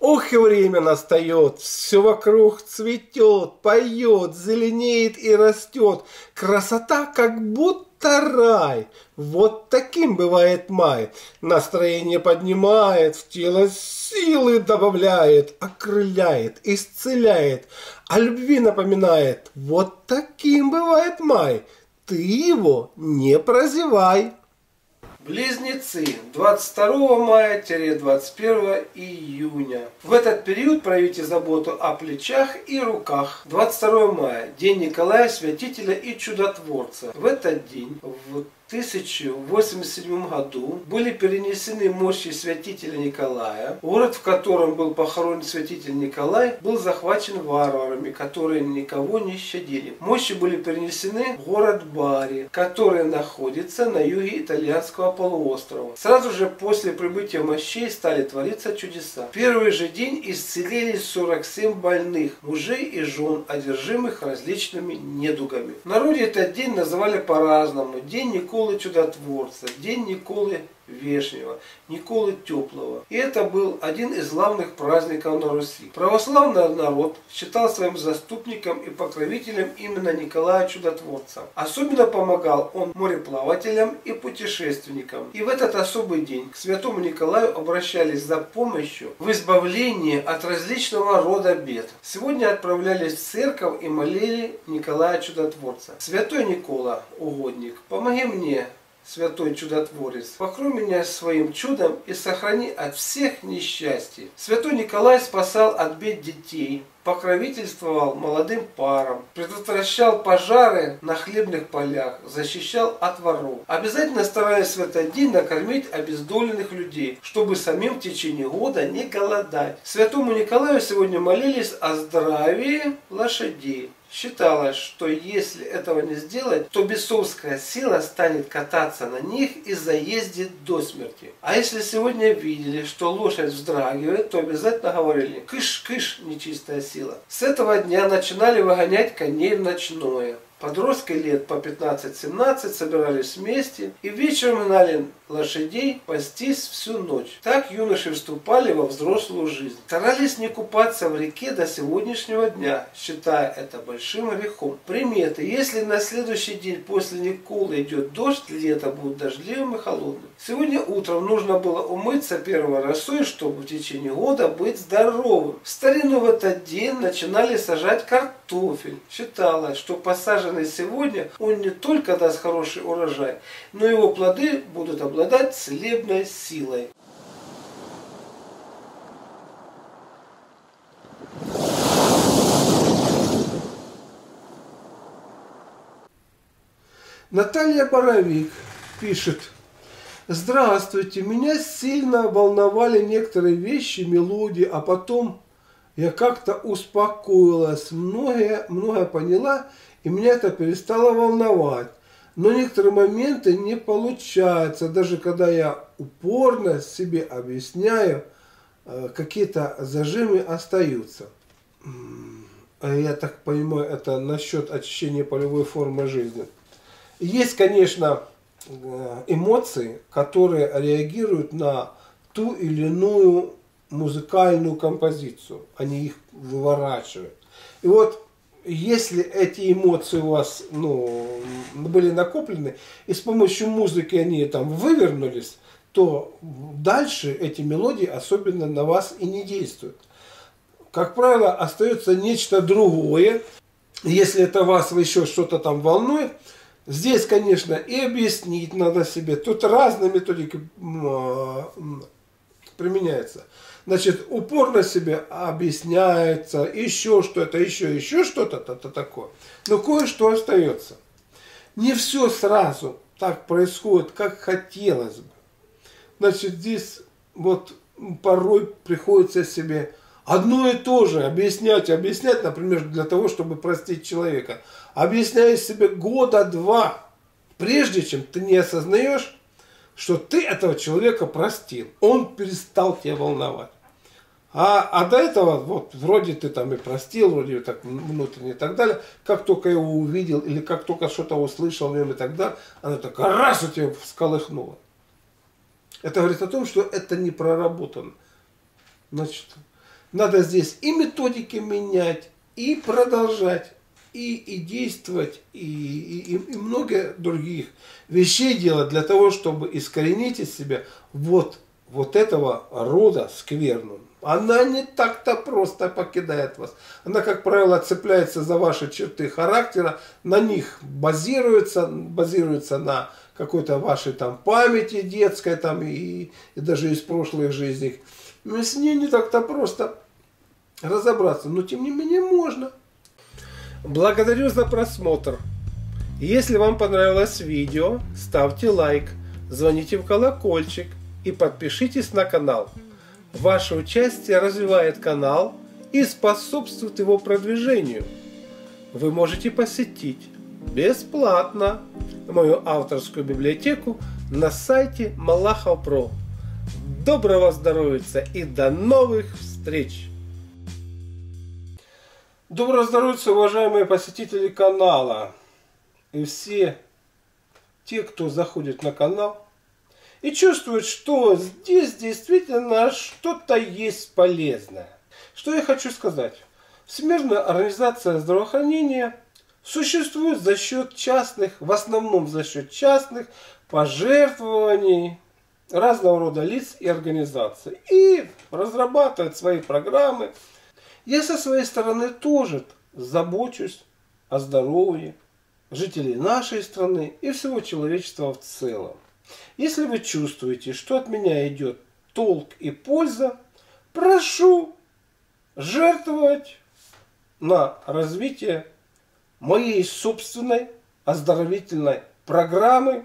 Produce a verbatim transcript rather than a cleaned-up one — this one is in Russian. Ох, и время настает, все вокруг цветет, поет, зеленеет и растет. Красота, как будто рай. Вот таким бывает май. Настроение поднимает, в тело силы добавляет, окрыляет, исцеляет, о любви напоминает. Вот таким бывает май. Ты его не прозевай. Близнецы, двадцать второго мая - двадцать первого июня. В этот период проявите заботу о плечах и руках. двадцать второго мая, день Николая, Святителя и Чудотворца. В этот день, в тысяча восемьдесят седьмом году, были перенесены мощи Святителя Николая. Город, в котором был похоронен Святитель Николай, был захвачен варварами, которые никого не щадили. Мощи были перенесены в город Бари, который находится на юге итальянского полуострова. Сразу же после прибытия мощей стали твориться чудеса. В первый же день исцелились сорок семь больных, мужей и жен, одержимых различными недугами. В народе этот день называли по-разному. День Николы Чудотворца, день Николы Вешнего, Николы Теплого. И это был один из главных праздников на Руси. Православный народ считал своим заступником и покровителем именно Николая Чудотворца. Особенно помогал он мореплавателям и путешественникам. И в этот особый день к святому Николаю обращались за помощью в избавлении от различного рода бед. Сегодня отправлялись в церковь и молили Николая Чудотворца. Святой Никола, угодник, помоги мне, Святой Чудотворец, покрой меня своим чудом и сохрани от всех несчастий. Святой Николай спасал от бед детей, покровительствовал молодым парам, предотвращал пожары на хлебных полях, защищал от воров. Обязательно стараясь в этот день накормить обездоленных людей, чтобы самим в течение года не голодать. Святому Николаю сегодня молились о здравии лошадей. Считалось, что если этого не сделать, то бесовская сила станет кататься на них и заездит до смерти. А если сегодня видели, что лошадь вздрагивает, то обязательно говорили: «Кыш, кыш, нечистая сила». С этого дня начинали выгонять коней в ночное. Подростки лет по пятнадцать-семнадцать собирались вместе и вечером гнали лошадей пастись всю ночь. Так юноши вступали во взрослую жизнь. Старались не купаться в реке до сегодняшнего дня, считая это большим грехом. Приметы. Если на следующий день после Николы идет дождь, лето будет дождливым и холодным. Сегодня утром нужно было умыться первой росой, чтобы в течение года быть здоровым. В старину в этот день начинали сажать картофель. Считалось, что посаженный сегодня он не только даст хороший урожай, но его плоды будут обладать целебной силой. Наталья Боровик пишет: «Здравствуйте, меня сильно волновали некоторые вещи, мелодии, а потом я как-то успокоилась, многое, многое поняла, и меня это перестало волновать. Но некоторые моменты не получаются, даже когда я упорно себе объясняю, какие-то зажимы остаются». Я так понимаю, это насчет очищения полевой формы жизни. Есть, конечно, эмоции, которые реагируют на ту или иную музыкальную композицию. Они их выворачивают. И вот, если эти эмоции у вас, ну, были накоплены, и с помощью музыки они там вывернулись, то дальше эти мелодии особенно на вас и не действуют. Как правило, остается нечто другое. Если это вас еще что-то там волнует, здесь, конечно, и объяснить надо себе. Тут разные методики применяются. Значит, упорно себе объясняется, еще что-то, еще, еще что-то такое. Но кое-что остается. Не все сразу так происходит, как хотелось бы. Значит, здесь вот порой приходится себе одно и то же объяснять, объяснять, например, для того, чтобы простить человека. Объясняешь себе года-два, прежде чем ты не осознаешь, что ты этого человека простил. Он перестал тебя волновать. А, а до этого, вот, вроде ты там и простил, вроде так внутренне и так далее. Как только его увидел или как только что-то услышал в нем и так далее, оно так раз у тебя всколыхнуло. Это говорит о том, что это не проработано. Значит, Надо здесь и методики менять, и продолжать, и, и действовать, и, и, и много других вещей делать для того, чтобы искоренить из себя вот, вот этого рода скверну. Она не так-то просто покидает вас. Она, как правило, цепляется за ваши черты характера, на них базируется, базируется на какой-то вашей там памяти детской там, и, и даже из прошлых жизней. Но с ней не так-то просто разобраться, но тем не менее можно. Благодарю за просмотр. Если вам понравилось видео, ставьте лайк, звоните в колокольчик и подпишитесь на канал. Ваше участие развивает канал и способствует его продвижению. Вы можете посетить бесплатно мою авторскую библиотеку на сайте Малахов точка про. Доброго здоровья и до новых встреч! Доброго здоровья, уважаемые посетители канала и все те, кто заходит на канал и чувствует, что здесь действительно что-то есть полезное. Что я хочу сказать. Всемирная организация здравоохранения существует за счет частных, в основном за счет частных пожертвований разного рода лиц и организаций. И разрабатывает свои программы. Я со своей стороны тоже забочусь о здоровье жителей нашей страны и всего человечества в целом. Если вы чувствуете, что от меня идет толк и польза, прошу жертвовать на развитие моей собственной оздоровительной программы.